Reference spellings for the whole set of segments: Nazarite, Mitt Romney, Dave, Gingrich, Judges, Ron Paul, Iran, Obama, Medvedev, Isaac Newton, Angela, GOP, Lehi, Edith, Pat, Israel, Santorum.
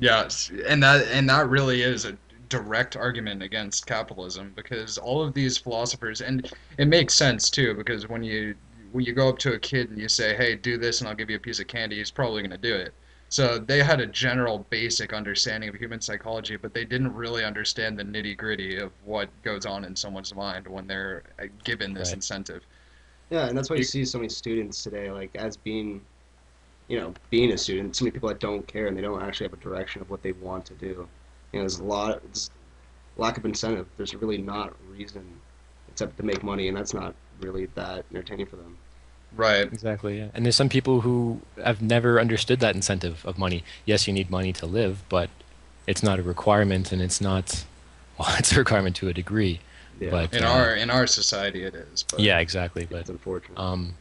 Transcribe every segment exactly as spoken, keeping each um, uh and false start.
Yes, and that and that really is a direct argument against capitalism, because all of these philosophers, and it makes sense too, because when you when you go up to a kid and you say, hey, do this and I'll give you a piece of candy, he's probably going to do it. So they had a general basic understanding of human psychology, but they didn't really understand the nitty-gritty of what goes on in someone's mind when they're given this right. incentive. Yeah, and that's why you see so many students today, like, as being, you know, being a student, so many people that don't care and they don't actually have a direction of what they want to do. You know, there's a lot of there's lack of incentive. There's really not reason except to make money, and that's not really that entertaining for them. Right. Exactly, yeah. And there's some people who have never understood that incentive of money. Yes, you need money to live, but it's not a requirement, and it's not, well, it's a requirement to a degree. Yeah. But, in, uh, our, in our society it is. But yeah, exactly. But, it's unfortunate. Um,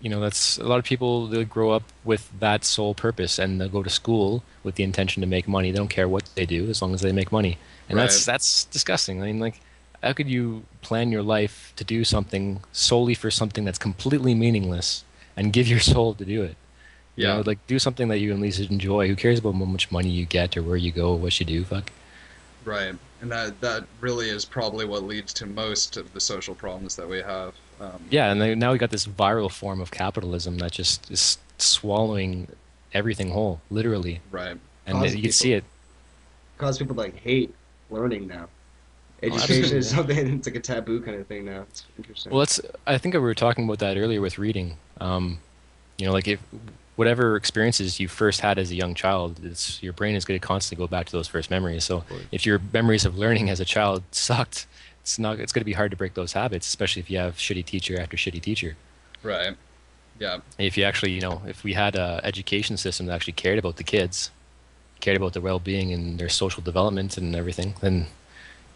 you know, that's a lot of people, they'll grow up with that sole purpose, and they'll go to school with the intention to make money. They don't care what they do as long as they make money. And right. that's that's disgusting. I mean, like, how could you plan your life to do something solely for something that's completely meaningless and give your soul to do it? You yeah. know, like, do something that you at least enjoy. Who cares about how much money you get or where you go or what you do? Fuck. Right. And that, that really is probably what leads to most of the social problems that we have. Um, yeah, and now we got this viral form of capitalism that just is swallowing everything whole, literally. Right. And you can see it. Cause people like hate learning now. Education oh, is something that's like a taboo kind of thing now. It's interesting. Well, that's, I think we were talking about that earlier with reading. Um, you know, like if whatever experiences you first had as a young child, it's, your brain is going to constantly go back to those first memories. So if your memories of learning as a child sucked, it's not. It's going to be hard to break those habits, especially if you have shitty teacher after shitty teacher. Right. Yeah. If you actually, you know, if we had an education system that actually cared about the kids, cared about their well-being and their social development and everything, then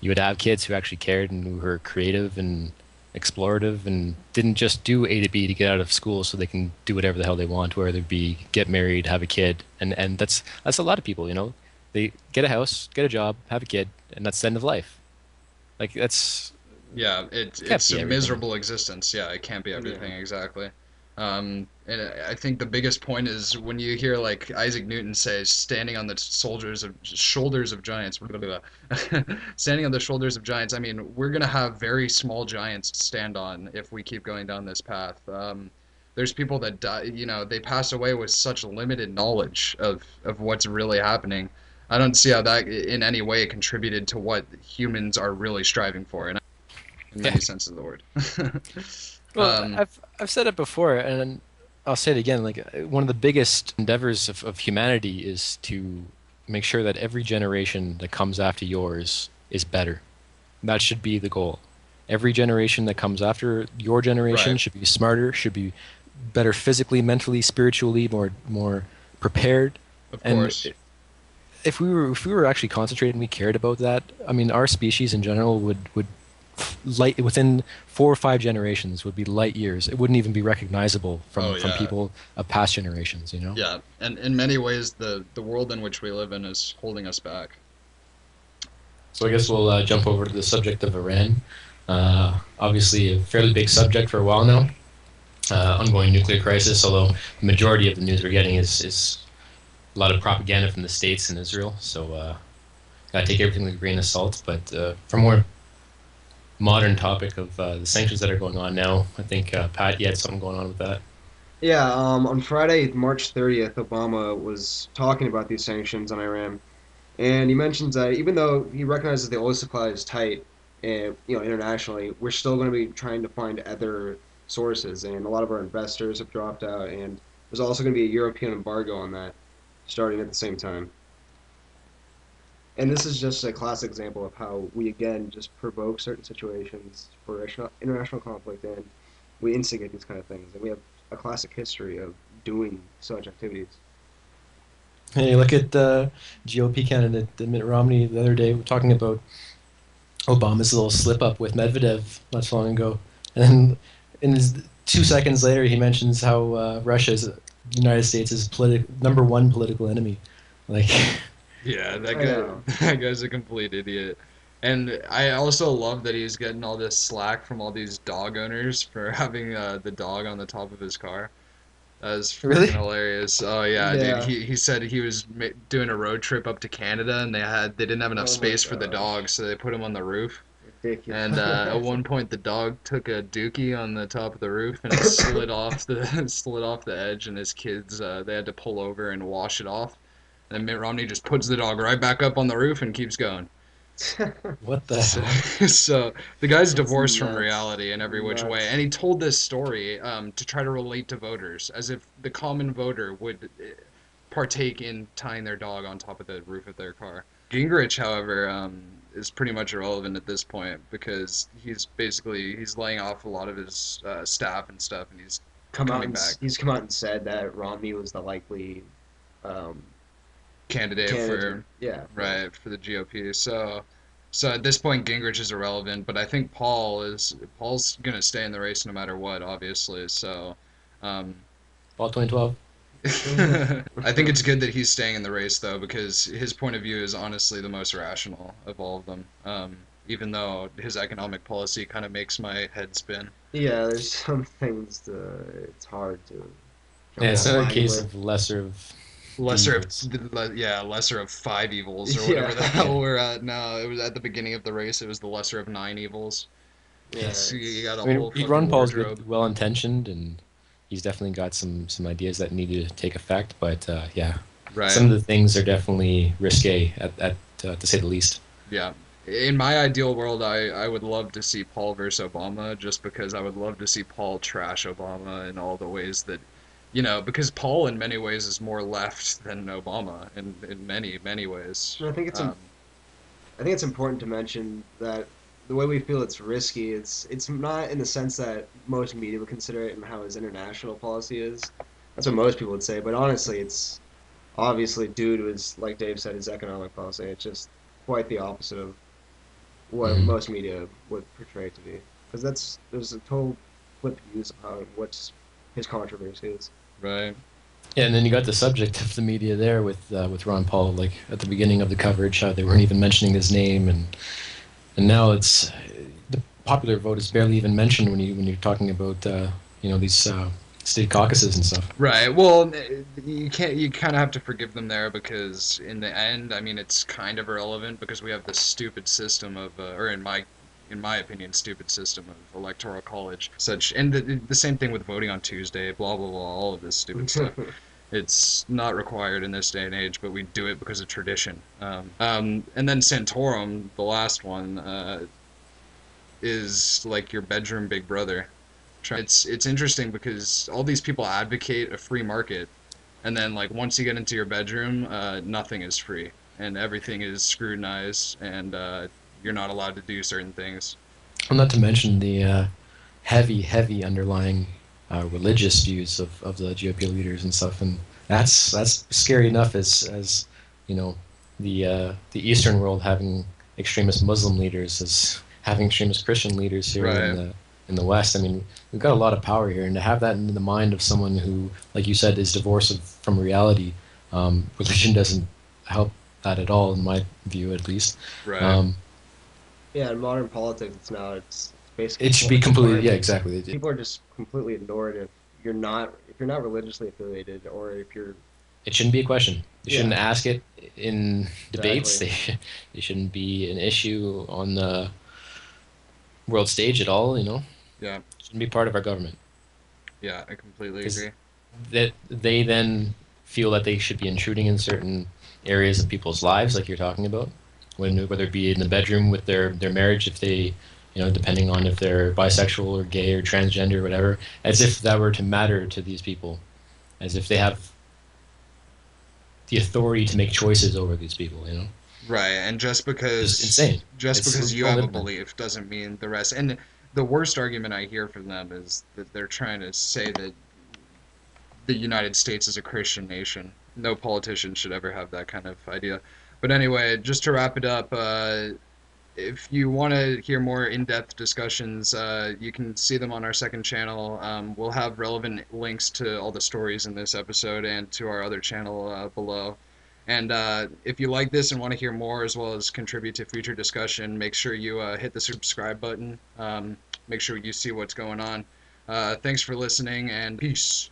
you would have kids who actually cared and who were creative and explorative and didn't just do A to B to get out of school so they can do whatever the hell they want, whether it be get married, have a kid. And, and that's that's a lot of people, you know. They get a house, get a job, have a kid, and that's the end of life. Like, that's... Yeah, it, it it's a everything. miserable existence. Yeah, it can't be everything, yeah. exactly. Um, and I think the biggest point is when you hear, like, Isaac Newton says, standing on the soldiers of shoulders of giants, blah, blah, blah. standing on the shoulders of giants, I mean, we're going to have very small giants to stand on if we keep going down this path. Um, there's people that die, you know, they pass away with such limited knowledge of, of what's really happening. I don't see how that in any way contributed to what humans are really striving for, in any sense of the word. Well, um, I've I've said it before, and I'll say it again. Like, one of the biggest endeavors of, of humanity is to make sure that every generation that comes after yours is better. That should be the goal. Every generation that comes after your generation right. should be smarter, should be better physically, mentally, spiritually, more more prepared. Of and course. It, if we were if we were actually concentrated and we cared about that, I mean, our species in general would would. Light within four or five generations would be light years. It wouldn't even be recognizable from, oh, yeah. from people of past generations, you know? Yeah, and in many ways, the, the world in which we live in is holding us back. So I guess we'll uh, jump over to the subject of Iran. Uh, obviously, a fairly big subject for a while now. Uh, ongoing nuclear crisis, although the majority of the news we're getting is, is a lot of propaganda from the States and Israel. So uh, gotta take everything with a grain of salt, but uh, for more modern topic of uh, the sanctions that are going on now. I think, uh, Pat, you had something going on with that. Yeah, um, on Friday, March thirtieth, Obama was talking about these sanctions on Iran, and he mentions that even though he recognizes the oil supply is tight, and, you know, internationally, we're still going to be trying to find other sources, and a lot of our investors have dropped out, and there's also going to be a European embargo on that starting at the same time. And this is just a classic example of how we, again, just provoke certain situations for international conflict, and we instigate these kind of things. And we have a classic history of doing such activities. Hey, look at uh, G O P candidate Mitt Romney the other day. We were talking about Obama's little slip-up with Medvedev not so long ago. And in his, two seconds later, he mentions how uh, Russia is the United States' is politi- number one political enemy. Like... Yeah, that guy, that guy's a complete idiot. And I also love that he's getting all this slack from all these dog owners for having uh, the dog on the top of his car. That was freaking really? hilarious. Oh yeah, yeah, dude. He he said he was ma doing a road trip up to Canada, and they had they didn't have enough oh space for the dog, so they put him on the roof. Ridiculous. And uh, at one point, the dog took a dookie on the top of the roof, and it slid off the slid off the edge. And his kids, uh, they had to pull over and wash it off. And then Mitt Romney just puts the dog right back up on the roof and keeps going. What the so, heck? So the guy's That's divorced nuts. from reality in every which nuts. way, and he told this story um, to try to relate to voters, as if the common voter would partake in tying their dog on top of the roof of their car. Gingrich, however, um, is pretty much irrelevant at this point, because he's basically he's laying off a lot of his uh, staff and stuff, and he's come coming out and, back. He's come out and said that Romney was the likely um, candidate, candidate for yeah right for the G O P. So, so at this point, Gingrich is irrelevant, but I think Paul is Paul's gonna stay in the race no matter what, obviously. So, um, Paul twenty twelve. I think it's good that he's staying in the race, though, because his point of view is honestly the most rational of all of them, um, even though his economic policy kind of makes my head spin. Yeah, there's some things to, it's hard to... Yeah, it's not a case with. of lesser of... Lesser evils. of, le, yeah, lesser of five evils, or whatever yeah. the hell we're at now. It was at the beginning of the race, it was the lesser of nine evils. Yeah, so you got a I mean, whole Ron Paul's well-intentioned, and... he's definitely got some some ideas that need to take effect, but uh, yeah, right. some of the things are definitely risque, at, at uh, to say the least. Yeah, in my ideal world, I I would love to see Paul versus Obama, just because I would love to see Paul trash Obama in all the ways that, you know, because Paul in many ways is more left than Obama in in many many ways. I think it's um, I think it's important to mention that. The way we feel it's risky, it's it's not in the sense that most media would consider it and how his international policy is. That's what most people would say, but honestly, it's obviously due to his, like Dave said, his economic policy. It's just quite the opposite of what mm. most media would portray it to be. Because that's there's a total flip views on what his controversy is. Right. Yeah, and then you got the subject of the media there with uh, with Ron Paul, like at the beginning of the coverage, how they weren't even mentioning his name and. And now it's the popular vote is barely even mentioned when you when you're talking about uh, you know these uh, state caucuses and stuff. Right. Well, you can't. You kind of have to forgive them there because in the end, I mean, it's kind of irrelevant because we have this stupid system of, uh, or in my in my opinion, stupid system of electoral college. Such and the the same thing with voting on Tuesday. Blah blah blah. All of this stupid stuff. It's not required in this day and age, but we do it because of tradition. Um, um, and then Santorum, the last one, uh, is like your bedroom big brother. It's it's interesting because all these people advocate a free market, and then like once you get into your bedroom, uh, nothing is free, and everything is scrutinized, and uh, you're not allowed to do certain things. Well, not to mention the uh, heavy, heavy underlying... Uh, religious views of, of the G O P leaders and stuff, and that's that's scary enough as as you know the uh, the Eastern world having extremist Muslim leaders as having extremist Christian leaders here right. in the in the West. I mean, we've got a lot of power here, and to have that in the mind of someone who, like you said, is divorced of, from reality, um, religion doesn't help that at all, in my view, at least. Right. Um, yeah, in modern politics, it's now it's. Basically, it should be completely yeah exactly people are just completely ignored if you're not if you're not religiously affiliated or if you're it shouldn't be a question you yeah. shouldn't ask it in debates exactly. they, they shouldn't be an issue on the world stage at all, you know yeah it shouldn't be part of our government. Yeah, I completely agree that they then feel that they should be intruding in certain areas of people's lives, like you're talking about, when whether it be in the bedroom with their their marriage, if they you know, depending on if they're bisexual or gay or transgender or whatever, as if that were to matter to these people, as if they have the authority to make choices over these people, you know? Right, and just because... It's insane. Just it's because you have a belief doesn't mean the rest. And the worst argument I hear from them is that they're trying to say that the United States is a Christian nation. No politician should ever have that kind of idea. But anyway, just to wrap it up... Uh, if you want to hear more in-depth discussions, uh, you can see them on our second channel. Um, we'll have relevant links to all the stories in this episode and to our other channel uh, below. And uh, if you like this and want to hear more as well as contribute to future discussion, make sure you uh, hit the subscribe button. Um, make sure you see what's going on. Uh, thanks for listening, and peace.